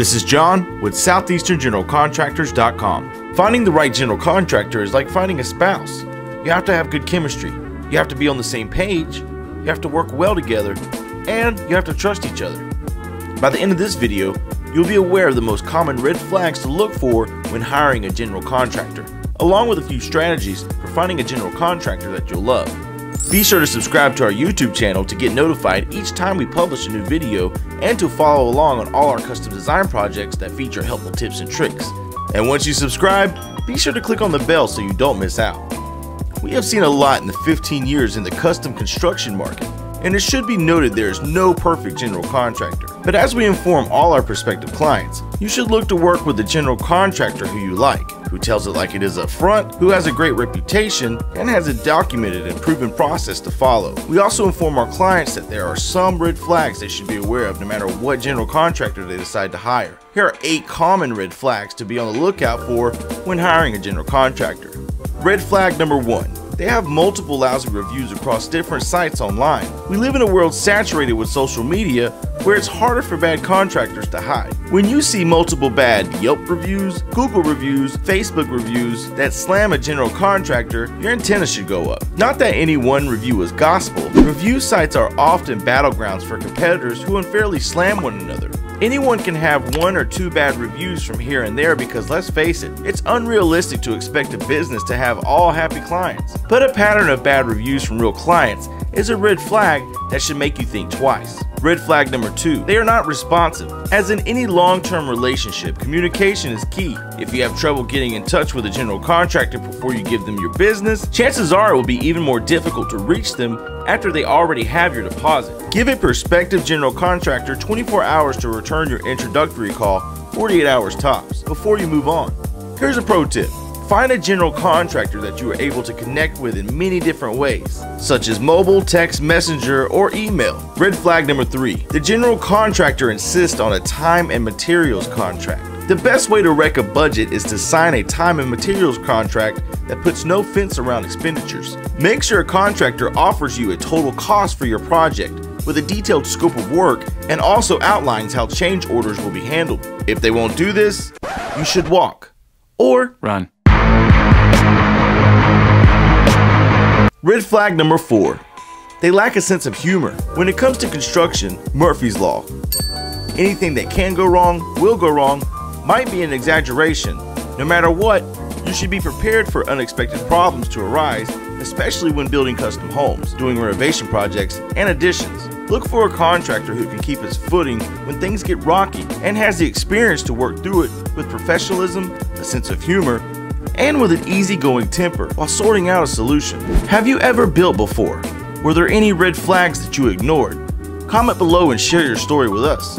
This is John with SoutheasternGeneralContractors.com. Finding the right general contractor is like finding a spouse. You have to have good chemistry, you have to be on the same page, you have to work well together, and you have to trust each other. By the end of this video, you'll be aware of the most common red flags to look for when hiring a general contractor, along with a few strategies for finding a general contractor that you'll love. Be sure to subscribe to our YouTube channel to get notified each time we publish a new video and to follow along on all our custom design projects that feature helpful tips and tricks. And once you subscribe, be sure to click on the bell so you don't miss out. We have seen a lot in the 15 years in the custom construction market, and it should be noted there is no perfect general contractor. But as we inform all our prospective clients, you should look to work with a general contractor who you like, who tells it like it is up front, who has a great reputation, and has a documented and proven process to follow. We also inform our clients that there are some red flags they should be aware of no matter what general contractor they decide to hire. Here are 8 common red flags to be on the lookout for when hiring a general contractor. Red flag number 1. They have multiple lousy reviews across different sites online. We live in a world saturated with social media where it's harder for bad contractors to hide. When you see multiple bad Yelp reviews, Google reviews, Facebook reviews that slam a general contractor, your antenna should go up. Not that any one review is gospel. Review sites are often battlegrounds for competitors who unfairly slam one another. Anyone can have 1 or 2 bad reviews from here and there because, let's face it, it's unrealistic to expect a business to have all happy clients. But a pattern of bad reviews from real clients is a red flag that should make you think twice. Red flag number 2, they are not responsive. As in any long-term relationship, communication is key. If you have trouble getting in touch with a general contractor before you give them your business, chances are it will be even more difficult to reach them after they already have your deposit. Give a prospective general contractor 24 hours to return your introductory call, 48 hours tops, before you move on. Here's a pro tip. Find a general contractor that you are able to connect with in many different ways, such as mobile, text, messenger, or email. Red flag number 3. The general contractor insists on a time and materials contract. The best way to wreck a budget is to sign a time and materials contract that puts no fence around expenditures. Make sure a contractor offers you a total cost for your project with a detailed scope of work and also outlines how change orders will be handled. If they won't do this, you should walk or run. Red flag number 4. They lack a sense of humor. When it comes to construction, Murphy's Law. Anything that can go wrong, will go wrong, might be an exaggeration. No matter what, you should be prepared for unexpected problems to arise, especially when building custom homes, doing renovation projects, and additions. Look for a contractor who can keep his footing when things get rocky and has the experience to work through it with professionalism, a sense of humor, and with an easygoing temper while sorting out a solution. Have you ever built before? Were there any red flags that you ignored? Comment below and share your story with us.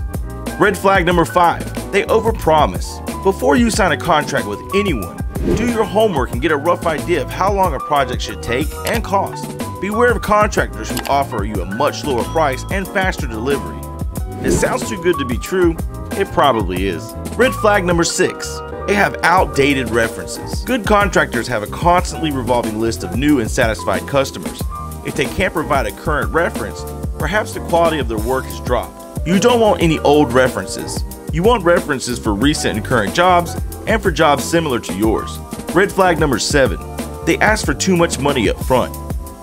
Red flag number 5, they overpromise. Before you sign a contract with anyone, do your homework and get a rough idea of how long a project should take and cost. Beware of contractors who offer you a much lower price and faster delivery. It sounds too good to be true, it probably is. Red flag number 6. They have outdated references. Good contractors have a constantly revolving list of new and satisfied customers. If they can't provide a current reference, perhaps the quality of their work has dropped. You don't want any old references. You want references for recent and current jobs and for jobs similar to yours. Red flag number 7. They ask for too much money up front.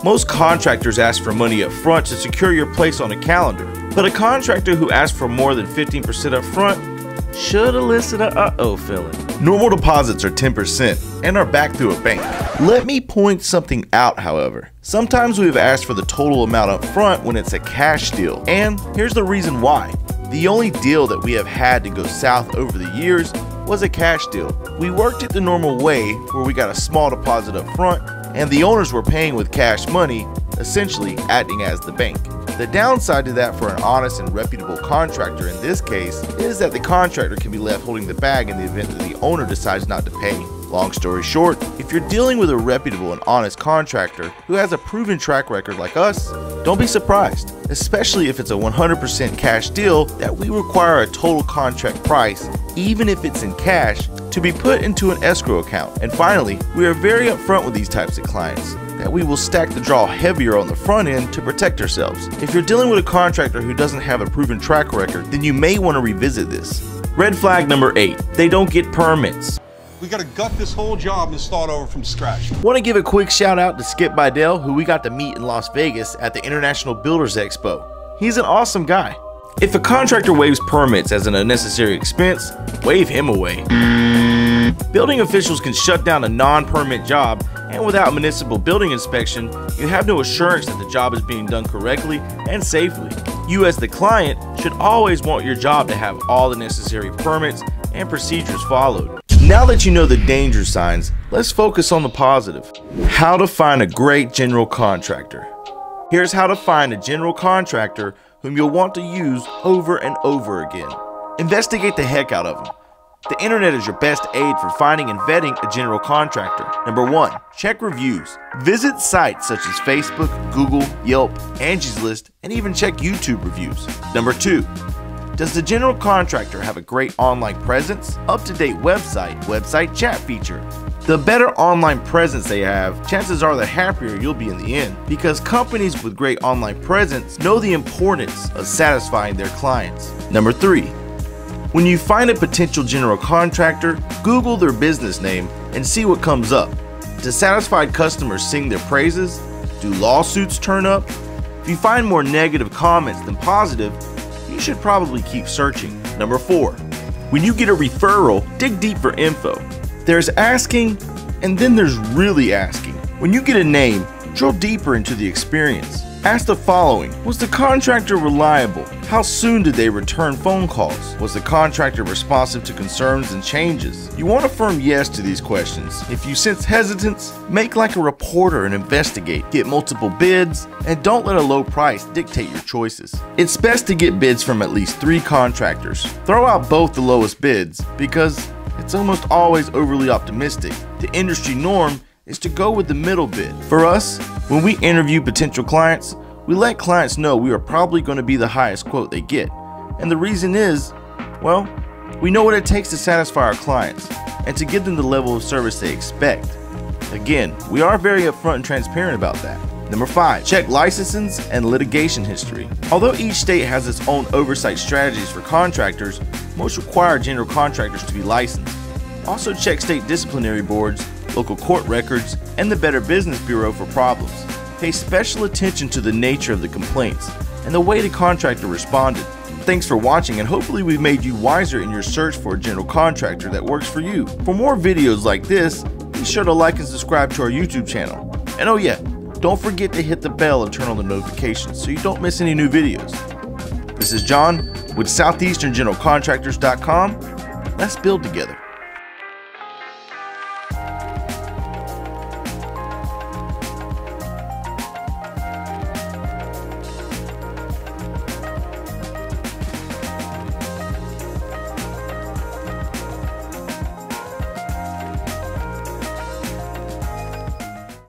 Most contractors ask for money up front to secure your place on a calendar, but a contractor who asks for more than 15% up front should elicit a uh-oh feeling. Normal deposits are 10% and are backed through a bank. Let me point something out, however. Sometimes we have asked for the total amount up front when it's a cash deal, and here's the reason why. The only deal that we have had to go south over the years was a cash deal. We worked it the normal way where we got a small deposit up front and the owners were paying with cash money, essentially acting as the bank. The downside to that for an honest and reputable contractor in this case is that the contractor can be left holding the bag in the event that the owner decides not to pay. Long story short, if you're dealing with a reputable and honest contractor who has a proven track record like us, don't be surprised, especially if it's a 100% cash deal that we require a total contract price, even if it's in cash, to be put into an escrow account. And finally, we are very upfront with these types of clients that we will stack the draw heavier on the front end to protect ourselves. If you're dealing with a contractor who doesn't have a proven track record, then you may want to revisit this. Red flag number 8, they don't get permits. We gotta gut this whole job and start over from scratch. Wanna give a quick shout out to Skip Bidell, who we got to meet in Las Vegas at the International Builders Expo. He's an awesome guy. If a contractor waives permits as an unnecessary expense, waive him away. Building officials can shut down a non-permit job, and without municipal building inspection, you have no assurance that the job is being done correctly and safely. You as the client should always want your job to have all the necessary permits and procedures followed. Now that you know the danger signs, let's focus on the positive. How to find a great general contractor. Here's how to find a general contractor whom you'll want to use over and over again. Investigate the heck out of them. The internet is your best aid for finding and vetting a general contractor. Number 1, check reviews. Visit sites such as Facebook, Google, Yelp, Angie's List, and even check YouTube reviews. Number 2, does the general contractor have a great online presence, up-to-date website chat feature? The better online presence they have, chances are the happier you'll be in the end, because companies with great online presence know the importance of satisfying their clients. Number 3, when you find a potential general contractor, Google their business name and see what comes up. Do satisfied customers sing their praises? Do lawsuits turn up? If you find more negative comments than positive, you should probably keep searching. Number 4, when you get a referral, dig deep for info. There's asking, and then there's really asking. When you get a name, drill deeper into the experience. Ask the following: was the contractor reliable? How soon did they return phone calls? Was the contractor responsive to concerns and changes? You want to affirm yes to these questions. If you sense hesitance, make like a reporter and investigate. Get multiple bids, and don't let a low price dictate your choices. It's best to get bids from at least 3 contractors. Throw out both the lowest bids, because it's almost always overly optimistic. The industry norm is to go with the middle bid. For us, when we interview potential clients, we let clients know we are probably going to be the highest quote they get. And the reason is, well, we know what it takes to satisfy our clients and to give them the level of service they expect. Again, we are very upfront and transparent about that. Number 5, check licenses and litigation history. Although each state has its own oversight strategies for contractors, most require general contractors to be licensed. Also check state disciplinary boards, local court records, and the Better Business Bureau for problems. Pay special attention to the nature of the complaints and the way the contractor responded. Thanks for watching, and hopefully we've made you wiser in your search for a general contractor that works for you. For more videos like this, be sure to like and subscribe to our YouTube channel. And oh yeah, don't forget to hit the bell and turn on the notifications so you don't miss any new videos. This is John with SoutheasternGeneralContractors.com. Let's build together.